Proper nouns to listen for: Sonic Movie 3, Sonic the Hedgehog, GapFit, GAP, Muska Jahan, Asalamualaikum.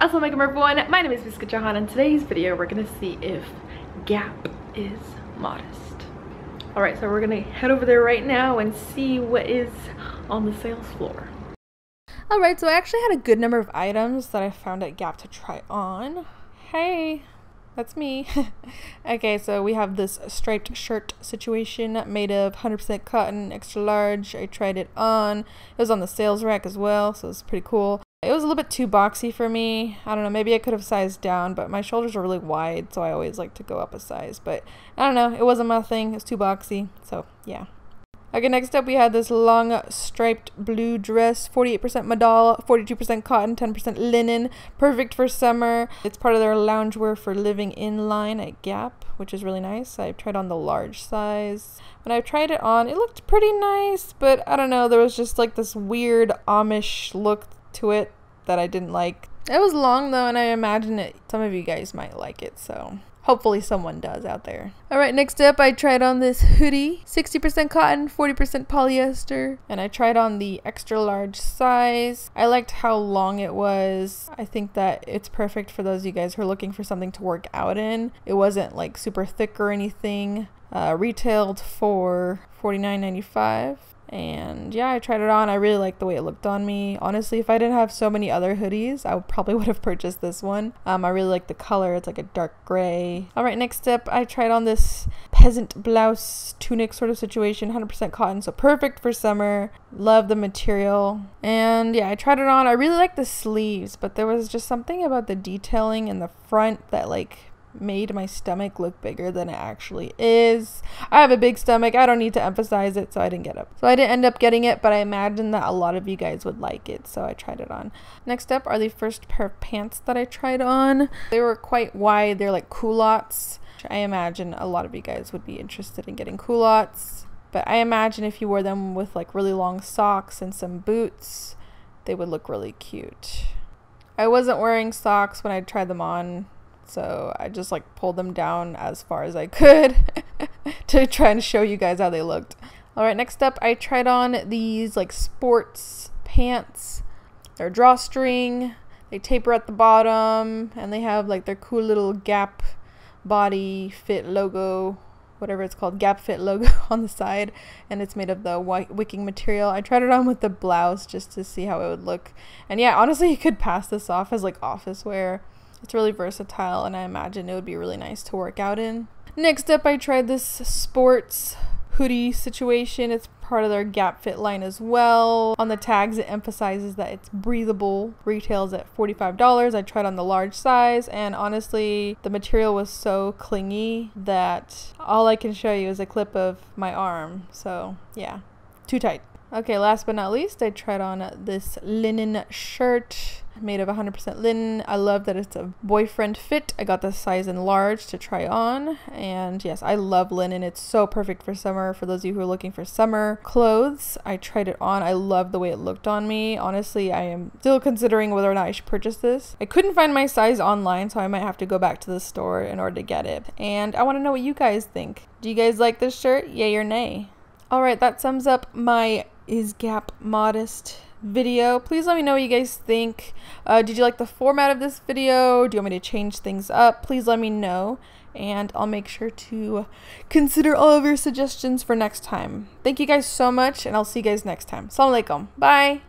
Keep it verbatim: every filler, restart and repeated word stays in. Asalamualaikum everyone, my name is Muska Jahan, and today's video we're gonna see if Gap is modest. Alright, so we're gonna head over there right now and see what is on the sales floor. Alright, so I actually had a good number of items that I found at Gap to try on. Hey, that's me. Okay, so we have this striped shirt situation made of one hundred percent cotton, extra large. I tried it on. It was on the sales rack as well, so it's pretty cool. It was a little bit too boxy for me. I don't know, maybe I could have sized down, but my shoulders are really wide, so I always like to go up a size. But I don't know, it wasn't my thing. It's too boxy, so yeah. Okay, next up we had this long striped blue dress, forty-eight percent modal, forty-two percent cotton, ten percent linen, perfect for summer. It's part of their loungewear for living in line at Gap, which is really nice. I've tried on the large size. When I tried it on, it looked pretty nice, but I don't know, there was just like this weird Amish look to it that I didn't like. It was long though, and I imagine it, some of you guys might like it, so hopefully someone does out there. Alright, next up I tried on this hoodie. sixty percent cotton, forty percent polyester. And I tried on the extra large size. I liked how long it was. I think that it's perfect for those of you guys who are looking for something to work out in. It wasn't like super thick or anything. Uh, retailed for forty-nine ninety-five. And yeah, I tried it on. I really liked the way it looked on me. Honestly, if I didn't have so many other hoodies, I probably would have purchased this one. Um, I really like the color. It's like a dark gray. All right, next up, I tried on this peasant blouse tunic sort of situation, one hundred percent cotton, so perfect for summer. Love the material. And yeah, I tried it on. I really like the sleeves, but there was just something about the detailing in the front that like made my stomach look bigger than it actually is. I have a big stomach. I don't need to emphasize it, so I didn't get up. So I didn't end up getting it, but I imagine that a lot of you guys would like it, so I tried it on. Next up are the first pair of pants that I tried on. They were quite wide. They're like culottes. I imagine a lot of you guys would be interested in getting culottes, but I imagine if you wore them with like really long socks and some boots, they would look really cute. I wasn't wearing socks when I tried them on, so I just like pulled them down as far as I could to try and show you guys how they looked. Alright, next up I tried on these like sports pants. They're drawstring, they taper at the bottom, and they have like their cool little Gap body fit logo, whatever it's called, GapFit logo on the side, and it's made of the white wicking material. I tried it on with the blouse just to see how it would look. And yeah, honestly, you could pass this off as like office wear. It's really versatile, and I imagine it would be really nice to work out in. Next up, I tried this sports hoodie situation. It's part of their GapFit line as well. On the tags, it emphasizes that it's breathable. Retails at forty-five dollars. I tried on the large size, and honestly, the material was so clingy that all I can show you is a clip of my arm. So yeah, too tight. Okay, last but not least, I tried on this linen shirt made of one hundred percent linen. I love that it's a boyfriend fit. I got the size in large to try on. And yes, I love linen. It's so perfect for summer. For those of you who are looking for summer clothes, I tried it on. I love the way it looked on me. Honestly, I am still considering whether or not I should purchase this. I couldn't find my size online, so I might have to go back to the store in order to get it. And I want to know what you guys think. Do you guys like this shirt? Yay or nay? Alright, that sums up my Is Gap Modest video. Please let me know what you guys think. Uh, did you like the format of this video? Do you want me to change things up? Please let me know, and I'll make sure to consider all of your suggestions for next time. Thank you guys so much, and I'll see you guys next time. Asalamualaikum. Bye!